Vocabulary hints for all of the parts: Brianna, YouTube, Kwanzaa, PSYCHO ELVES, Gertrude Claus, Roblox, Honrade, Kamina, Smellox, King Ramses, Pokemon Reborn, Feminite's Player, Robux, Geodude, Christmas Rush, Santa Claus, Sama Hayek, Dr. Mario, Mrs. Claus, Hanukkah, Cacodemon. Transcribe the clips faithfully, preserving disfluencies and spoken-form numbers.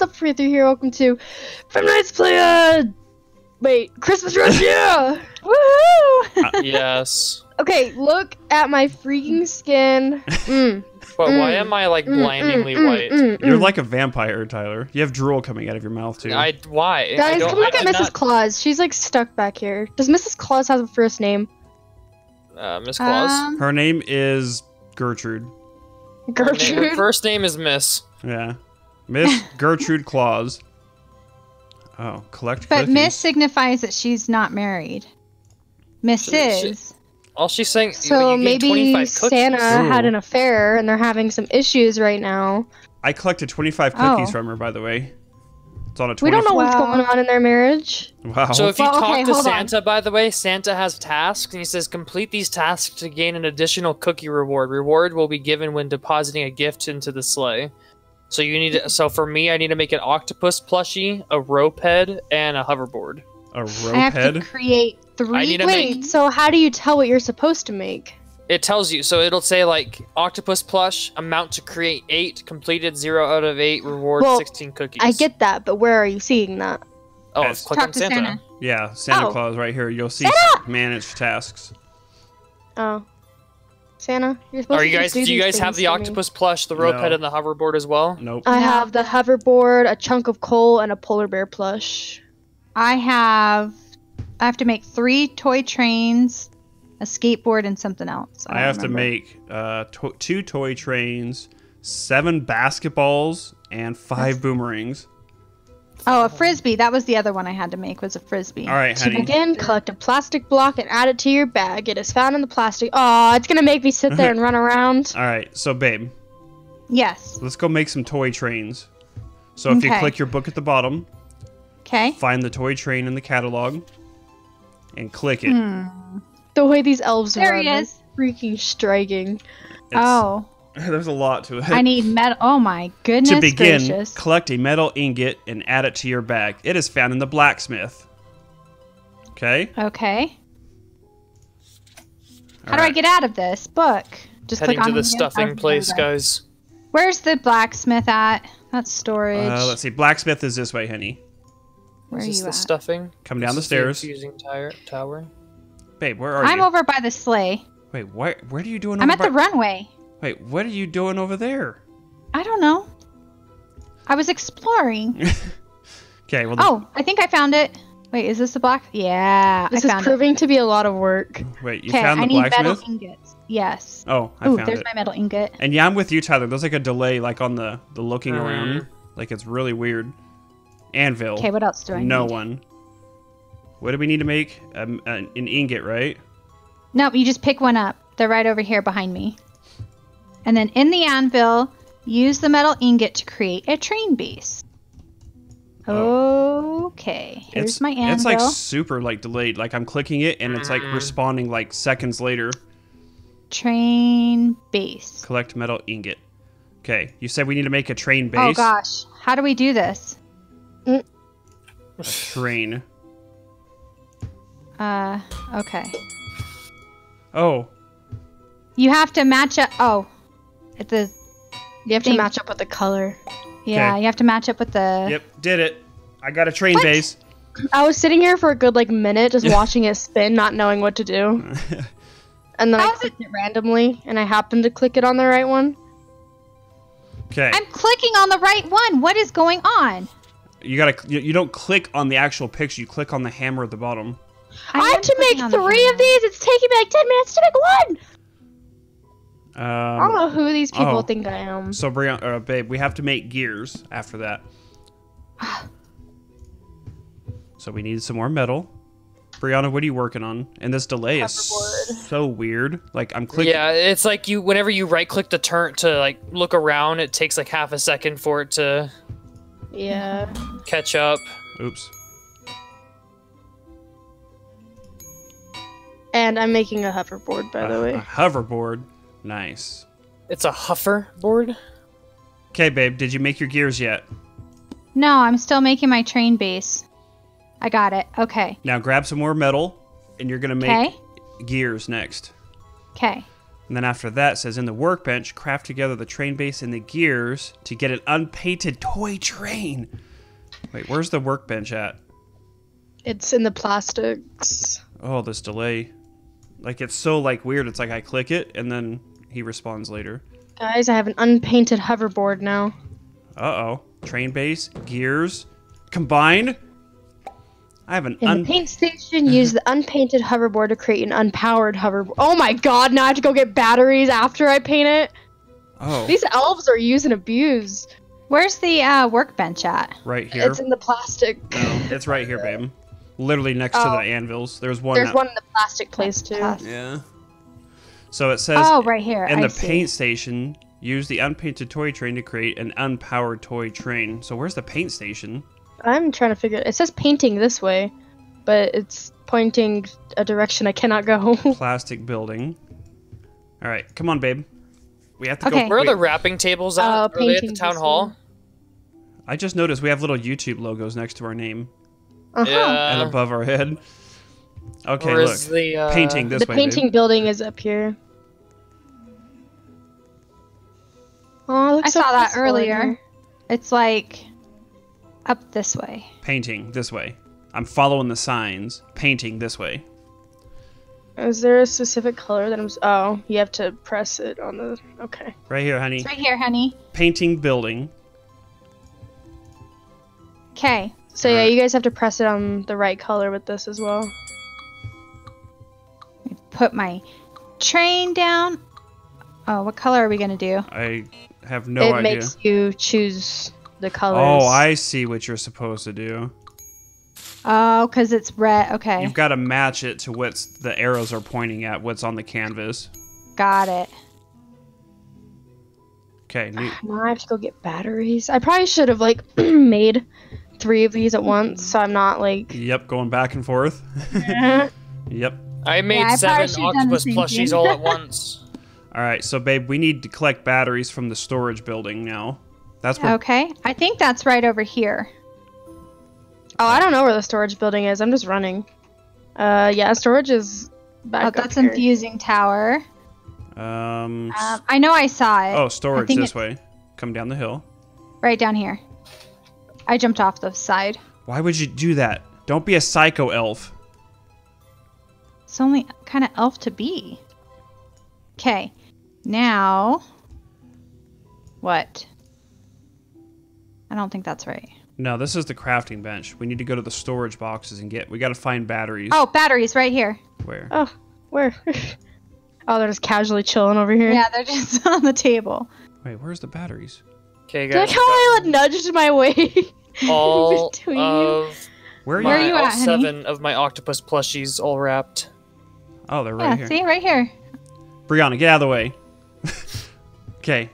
what's up, Free Through here? Welcome to Feminite's Player. Wait, Christmas Rush, yeah! Woohoo! Uh, yes. Okay, look at my freaking skin. Mm. But mm. why am I like mm, blindingly mm, white? Mm, mm, You're like a vampire, Tyler. You have drool coming out of your mouth too. I why? Guys, I don't, come look I, at I'm Missus Not... Claus. She's like stuck back here. Does Missus Claus have a first name? Uh, Miss Claus. Um, Her name is Gertrude. Gertrude. Her name, her first name is Miss. Yeah, Miss Gertrude Claus. Oh, collect. But cookies. Miss signifies that she's not married. Missus. All she's saying. So you maybe Santa had an affair, and they're having some issues right now. I collected twenty-five cookies oh. from her, by the way. It's on a. We don't know wow. what's going on in their marriage. Wow. So if you well, talk okay, to Santa, on. by the way, Santa has tasks, and he says complete these tasks to gain an additional cookie reward. Reward will be given when depositing a gift into the sleigh. So you need. To, so for me, I need to make an octopus plushie, a rope head, and a hoverboard. A rope I have head. To create. Three? Wait, make... so how do you tell what you're supposed to make? It tells you. So it'll say, like, octopus plush, amount to create eight, completed zero out of eight, reward well, sixteen cookies. I get that, but where are you seeing that? Oh, it's click on Santa. Santa. Yeah, Santa oh. Claus right here. You'll see manage tasks. Oh. Santa, you're supposed are you to guys, do, do you guys have the octopus plush, the rope no. head, and the hoverboard as well? Nope. I have the hoverboard, a chunk of coal, and a polar bear plush. I have... I have to make three toy trains, a skateboard, and something else. I, I have remember. to make uh, to two toy trains, seven basketballs, and five That's... boomerangs. Oh, a frisbee. That was the other one I had to make, was a frisbee. All right, honey. To begin, collect a plastic block and add it to your bag. It is found in the plastic. Aw, it's going to make me sit there and run around. All right, so, babe. Yes. Let's go make some toy trains. So if okay. you click your book at the bottom, okay. find the toy train in the catalog. And click it. Hmm. The way these elves there are, he is. freaking striking. It's, oh, there's a lot to it. I need metal. Oh my goodness! To begin, gracious. collect a metal ingot and add it to your bag. It is found in the blacksmith. Okay. Okay. All How right. do I get out of this book? Just heading click on to the stuffing place, guys. Where's the blacksmith at? That's storage. Uh, let's see. Blacksmith is this way, honey. Where is this are you the at? Stuffing? Come down this the stairs. Using tire tower. Babe, where are I'm you? I'm over by the sleigh. Wait, what? What are you doing? I'm over at by... the runway. Wait, what are you doing over there? I don't know. I was exploring. Okay. Well. The... Oh, I think I found it. Wait, is this the black? Yeah, this I found is proving it. to be a lot of work. Wait, you found the I blacksmith? I need metal ingots. Yes. Oh, I Ooh, found it. Ooh, there's my metal ingot. And yeah, I'm with you, Tyler. There's like a delay, like on the the looking mm. around. Like it's really weird. Anvil. Okay, what else do I no need? No one. What do we need to make? Um, an, an ingot, right? Nope, you just pick one up. They're right over here behind me. And then in the anvil, use the metal ingot to create a train base. Oh. Okay, here's it's, my anvil. It's like super like delayed. Like I'm clicking it and it's like responding like seconds later. Train base. Collect metal ingot. Okay, you said we need to make a train base. Oh gosh, how do we do this? A train. Uh, okay. Oh. You have to match up. Oh, it's a. You have thing. to match up with the color. Yeah, okay. you have to match up with the. Yep, did it. I got a train what? base. I was sitting here for a good like minute, just watching it spin, not knowing what to do. And then How I clicked it? it randomly, and I happened to click it on the right one. Okay. I'm clicking on the right one. What is going on? You gotta. You don't click on the actual picture. You click on the hammer at the bottom. I, I have to make three of these. It's taking me like ten minutes to make one. Um, I don't know who these people oh. think I am. So, Brianna, uh, babe, we have to make gears after that. So we need some more metal. Brianna, what are you working on? And this delay is so weird. Like I'm clicking. Yeah, it's like you. Whenever you right-click the turn to like look around, it takes like half a second for it to. Yeah. Catch up. Oops. And I'm making a hoverboard, by uh, the way. A hoverboard? Nice. It's a hoverboard? Okay, babe, did you make your gears yet? No, I'm still making my train base. I got it. Okay. Now grab some more metal, and you're going to make 'Kay. gears next. Okay. And then after that, it says, in the workbench, craft together the train base and the gears to get an unpainted toy train. Wait, where's the workbench at? It's in the plastics. Oh, this delay. Like, it's so, like, weird. It's like I click it, and then he responds later. Guys, I have an unpainted hoverboard now. Uh-oh. Train base, gears, combined. I have an un- In the paint station, use the unpainted hoverboard to create an unpowered hoverboard. Oh my god, now I have to go get batteries after I paint it? Oh. These elves are used and abused. Where's the uh, workbench at? Right here. It's in the plastic. No, it's right here, babe. Literally next oh. to the anvils. There's one There's out. one in the plastic place, too. Yeah. So it says, oh, right here. in I the see. paint station, use the unpainted toy train to create an unpowered toy train. So where's the paint station? I'm trying to figure it. It says painting this way, but it's pointing a direction I cannot go. Plastic building. All right, come on, babe. We have to okay. go. Where are the wrapping tables at? Uh, are they at the town hall? Way. I just noticed we have little YouTube logos next to our name. Uh huh. Yeah. And above our head. Okay, or look. The, uh... Painting this the way. The painting babe. building is up here. Oh, it looks I so saw that earlier. Now. It's like. Up this way. Painting this way. I'm following the signs. Painting this way. Is there a specific color that I'm... Oh, you have to press it on the... Okay. Right here, honey. It's right here, honey. Painting building. Okay. So, All yeah, right. you guys have to press it on the right color with this as well. Put my train down. Oh, what color are we going to do? I have no it idea. It makes you choose... the colors. Oh, I see what you're supposed to do. Oh, because it's red. Okay. You've got to match it to what's the arrows are pointing at, what's on the canvas. Got it. Okay. Neat. Now I have to go get batteries. I probably should have, like, made three of these at once, so I'm not, like... Yep, going back and forth. Yep. I made yeah, I seven octopus plushies all at once. All right, so, babe, we need to collect batteries from the storage building now. That's where... Okay, I think that's right over here. Oh, I don't know where the storage building is. I'm just running. Uh, yeah, storage is back oh, up that's here. Infusing tower. Um, um, I know I saw it. Oh, storage this it's... way. Come down the hill. Right down here. I jumped off the side. Why would you do that? Don't be a psycho elf. It's the only kind of elf to be. Okay, now... What? I don't think that's right. No, this is the crafting bench. We need to go to the storage boxes and get... We got to find batteries. Oh, batteries right here. Where? Oh, where? Oh, they're just casually chilling over here. Yeah, they're just on the table. Wait, where's the batteries? Okay, guys. Did how I nudged my way all between of where are you, my, where are you all at, seven honey? of my octopus plushies all wrapped. Oh, they're right yeah, here. See, right here. Brianna, get out of the way. Okay.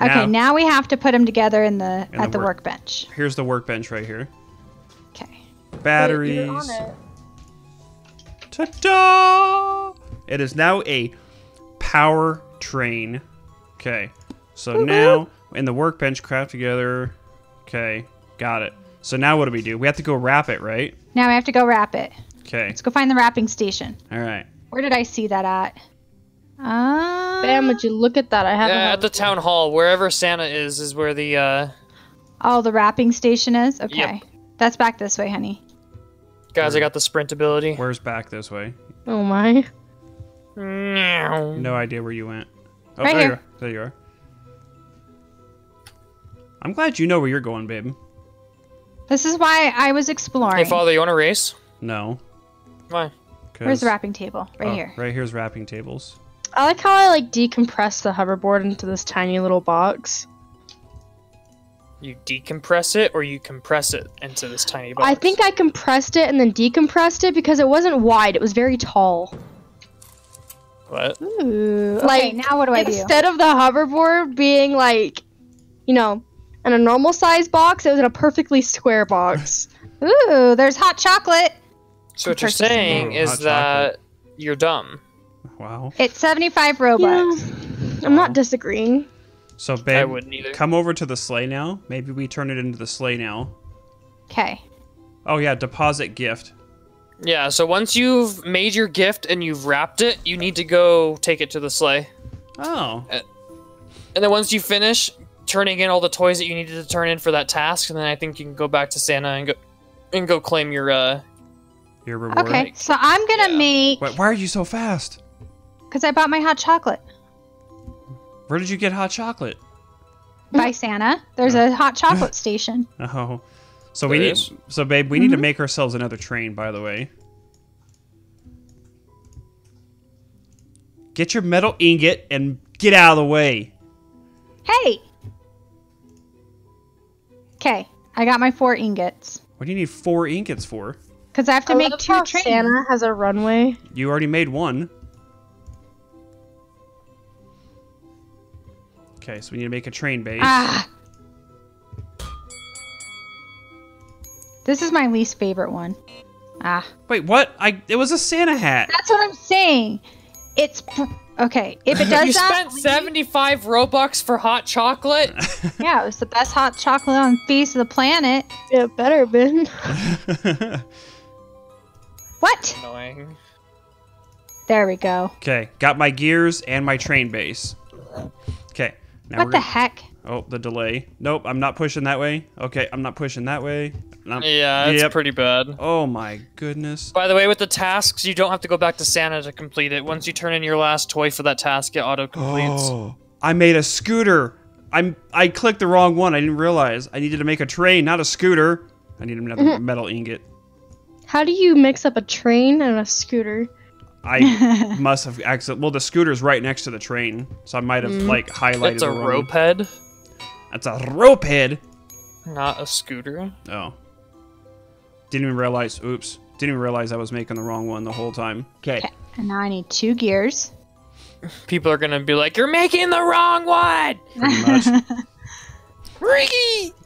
Okay, now, now we have to put them together in the in at the, work. the workbench. Here's the workbench right here. Okay. Batteries. Ta-da! It is now a power train. Okay. So Woo-hoo. now in the workbench, craft together. Okay, got it. So now what do we do? We have to go wrap it, right? Now we have to go wrap it. Okay. Let's go find the wrapping station. All right. Where did I see that at? Ah. Uh, Bam, would you look at that? I haven't. Yeah, at the town hall, wherever Santa is, is where the. Uh... Oh, the wrapping station is? Okay. Yep. That's back this way, honey. Guys, I got the sprint ability. Where's back this way? Oh, my. No, no idea where you went. Oh, right there, here. You are. there you are. I'm glad you know where you're going, babe. This is why I was exploring. Hey, Father, you want to race? No. Why? Where's the wrapping table? Right oh, here. Right here's wrapping tables. I like how I like decompress the hoverboard into this tiny little box. You decompress it, or you compress it into this tiny box? I think I compressed it and then decompressed it because it wasn't wide. It was very tall. What? Ooh, okay, like, now what do I do? Instead of the hoverboard being like, you know, in a normal size box, it was in a perfectly square box. Ooh, there's hot chocolate. So what you're saying Ooh, is that chocolate. you're dumb. Wow. It's seventy-five Robux. Yeah. I'm not disagreeing. So, babe, I wouldn't either. Come over to the sleigh now. Maybe we turn it into the sleigh now. Okay. Oh, yeah, deposit gift. Yeah, so once you've made your gift and you've wrapped it, you need to go take it to the sleigh. Oh. Uh, and then once you finish turning in all the toys that you needed to turn in for that task, and then I think you can go back to Santa and go and go claim your uh your reward. Okay, so I'm gonna yeah. make. Wait, why are you so fast? Because I bought my hot chocolate. Where did you get hot chocolate? By Santa. There's oh. a hot chocolate station. Oh. So there we is. need. So babe, we mm-hmm. need to make ourselves another train. By the way. Get your metal ingot and get out of the way. Hey. Okay, I got my four ingots. What do you need four ingots for? Because I have to I make two trains. Santa has a runway. You already made one. Okay, so we need to make a train base. Ah. This is my least favorite one. Ah. Wait, what? I it was a Santa hat. That's what I'm saying. It's okay. If it does you that, spent seventy-five Robux for hot chocolate. Yeah, it was the best hot chocolate on the face of the planet. It better been. What? Annoying. There we go. Okay, got my gears and my train base. Okay. Now what we're the gonna... heck? Oh, the delay. Nope, I'm not pushing that way. Okay, I'm not pushing that way. Not... Yeah, that's yep. pretty bad. Oh my goodness. By the way, with the tasks, you don't have to go back to Santa to complete it. Once you turn in your last toy for that task, it auto-completes. Oh, I made a scooter. I'm, I clicked the wrong one. I didn't realize. I needed to make a train, not a scooter. I need another mm-hmm. metal ingot. How do you mix up a train and a scooter? I must have accidentally... Well, the scooter's right next to the train, so I might have, mm. like, highlighted That's a the rope head? That's a rope head! Not a scooter. Oh. Didn't even realize... Oops. Didn't even realize I was making the wrong one the whole time. Okay. And now I need two gears. People are gonna be like, you're making the wrong one! Pretty much.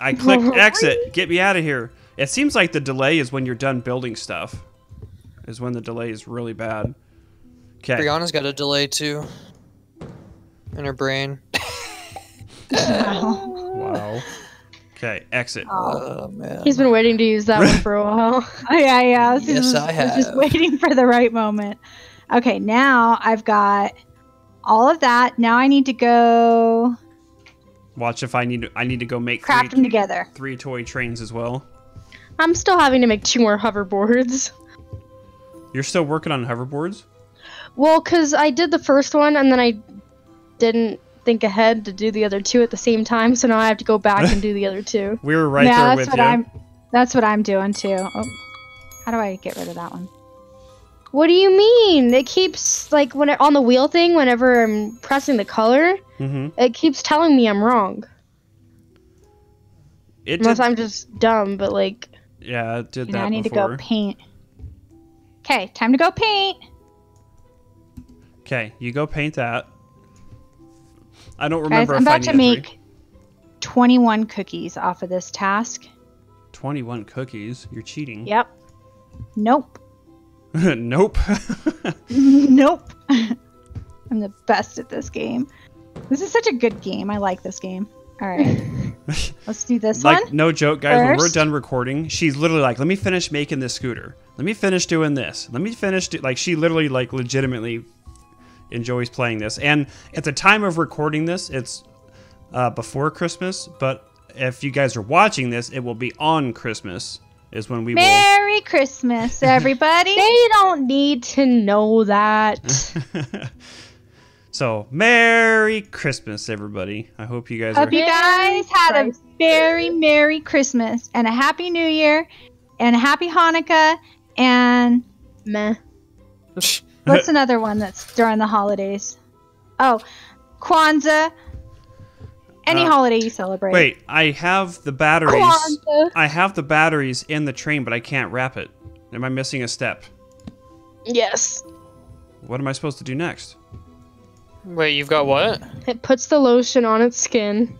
I clicked exit. Get me out of here. It seems like the delay is when you're done building stuff. Is when the delay is really bad. Okay. Brianna's got a delay too. In her brain. Wow. Wow. Okay, exit. Oh, man. He's been waiting to use that one for a while. Oh, yeah, yeah. Yes, just, I have. I was just waiting for the right moment. Okay, now I've got all of that. Now I need to go. Watch if I need to. I need to go make craft three, them together. Three toy trains as well. I'm still having to make two more hoverboards. You're still working on hoverboards? Well, because I did the first one, and then I didn't think ahead to do the other two at the same time, so now I have to go back and do the other two. We were right yeah, there with what you. I'm, that's what I'm doing, too. Oh, how do I get rid of that one? What do you mean? It keeps, like, when it, on the wheel thing, whenever I'm pressing the color, mm-hmm. it keeps telling me I'm wrong. It Unless did... I'm just dumb, but, like... Yeah, it did that know, I need before. to go paint. Okay, time to go paint. Okay, you go paint that. I don't remember. Guys, I'm if about I need to make three. twenty-one cookies off of this task. twenty-one cookies? You're cheating. Yep. Nope. Nope. Nope. I'm the best at this game. This is such a good game. I like this game. All right. Let's do this like, one. No joke, guys. First. When we're done recording, she's literally like, let me finish making this scooter. Let me finish doing this. Let me finish. Do like, she literally, like, legitimately enjoys playing this. And at the time of recording this, it's uh, before Christmas. But if you guys are watching this, it will be on Christmas is when we Merry will. Merry Christmas, everybody. They don't need to know that. So, Merry Christmas, everybody. I hope you guys Hope are you guys had a very Merry Christmas and a Happy New Year and a Happy Hanukkah and meh. What's another one that's during the holidays? Oh, Kwanzaa. Any uh, holiday you celebrate. Wait, I have the batteries. Kwanzaa. I have the batteries in the train, but I can't wrap it. Am I missing a step? Yes. What am I supposed to do next? Wait, you've got what? It puts the lotion on its skin.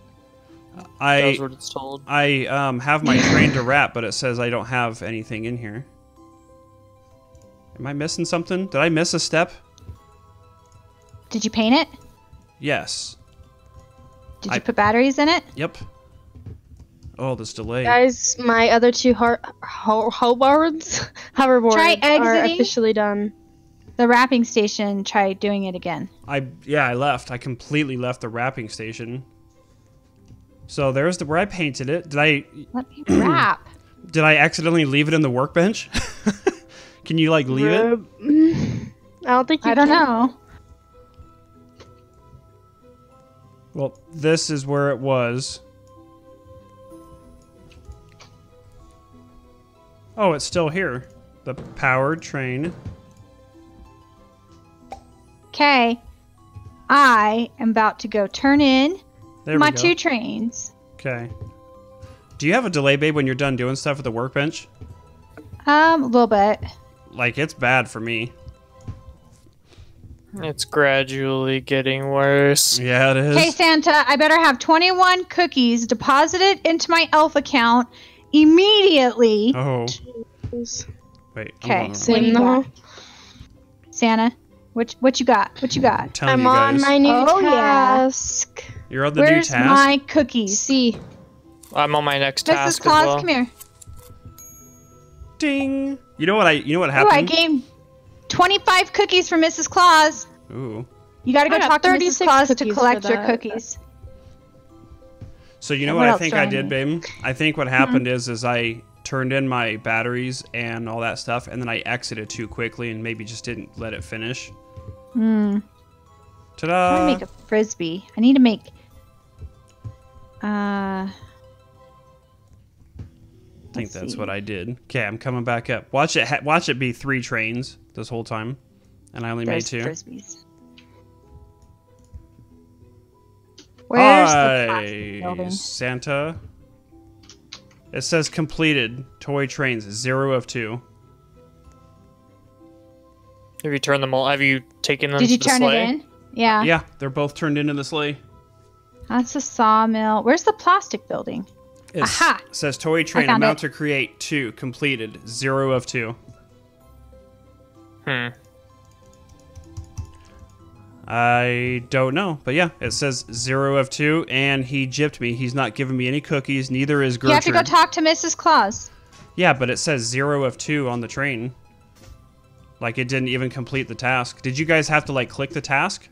I That's what it's told. I um, have my train to wrap, but it says I don't have anything in here. Am I missing something? Did I miss a step? Did you paint it? Yes. Did I... you put batteries in it? Yep. Oh, this delay. Guys, my other two ho ho hoverboards are officially done. The wrapping station tried doing it again. I yeah, I left. I completely left the wrapping station. So there's the where I painted it. Did I Let me wrap. Did I accidentally leave it in the workbench? Can you like leave uh, it? I don't think you I can. don't know. Well, this is where it was. Oh, it's still here. The powered train. Okay. I am about to go turn in there my two trains. Okay. Do you have a delay, babe, when you're done doing stuff at the workbench? Um, a little bit. Like, it's bad for me. It's gradually getting worse. Yeah, it is. Hey, Santa, I better have twenty-one cookies deposited into my elf account immediately. Oh. Jeez. Wait. Okay, so Santa, what what you got? What you got? I'm, I'm on my new oh, task. Yeah. You're on the Where's new task? Where's my cookies? See. I'm on my next Missus task Claus, as well. Come here. Ding. You know what I? You know what happened? Ooh, I gave twenty-five cookies for Missus Claus. Ooh. You gotta go talk to Missus Claus to collect your cookies. So you know what, what I think I did, babe? I think what happened mm-hmm. is, is I turned in my batteries and all that stuff, and then I exited too quickly and maybe just didn't let it finish. Hmm. Ta-da! I want to make a frisbee. I need to make. Uh. I think that's see. what I did. Okay, I'm coming back up. Watch it. Ha watch it be three trains this whole time, and I only There's made two. Frisbees. Where's Hi, the building? Santa. It says completed. Toy trains zero of two. Have you turned them all? Have you taken them? Did you to the turn sleigh? it in? Yeah. Yeah, they're both turned into the sleigh. That's a sawmill. Where's the plastic building? It's, Aha! It says toy train amount to create two completed zero of two. Hmm. I don't know, but yeah, it says zero of two, and he gypped me. He's not giving me any cookies. Neither is Gertrude. You have to go talk to Missus Claus. Yeah, but it says zero of two on the train. Like it didn't even complete the task. Did you guys have to like click the task,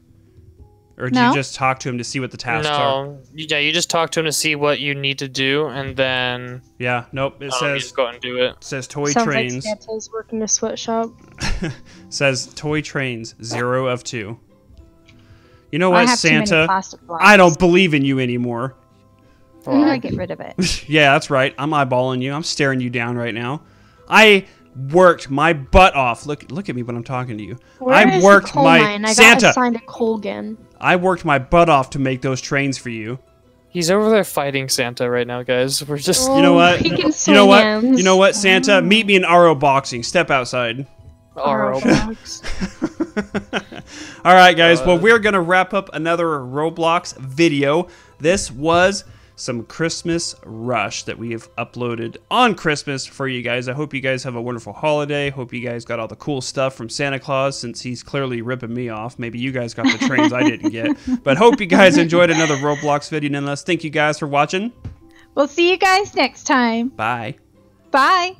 or did no. you just talk to him to see what the tasks no. are? No. Yeah, you just talk to him to see what you need to do, and then yeah, nope. It um, says you just go and do it. It says toy Sounds trains. Like Santa's working a sweatshop. Says toy trains zero of two. You know what, I Santa? I don't believe in you anymore. I'm gonna get rid of it. Yeah, that's right. I'm eyeballing you. I'm staring you down right now. I worked my butt off. Look, look at me when I'm talking to you. Where I is worked the coal my mine? I Santa. Got assigned a coal gun. I worked my butt off to make those trains for you. He's over there fighting Santa right now, guys. We're just oh, you know what? He can you know what? Hands. You know what, Santa? Oh. Meet me in R O boxing. Step outside. R O box. All right, guys. Well, we're going to wrap up another Roblox video. This was some Christmas Rush that we have uploaded on Christmas for you guys. I hope you guys have a wonderful holiday. Hope you guys got all the cool stuff from Santa Claus, since he's clearly ripping me off. Maybe you guys got the trains I didn't get. But hope you guys enjoyed another Roblox video. Nonetheless, thank you guys for watching. We'll see you guys next time. Bye. Bye.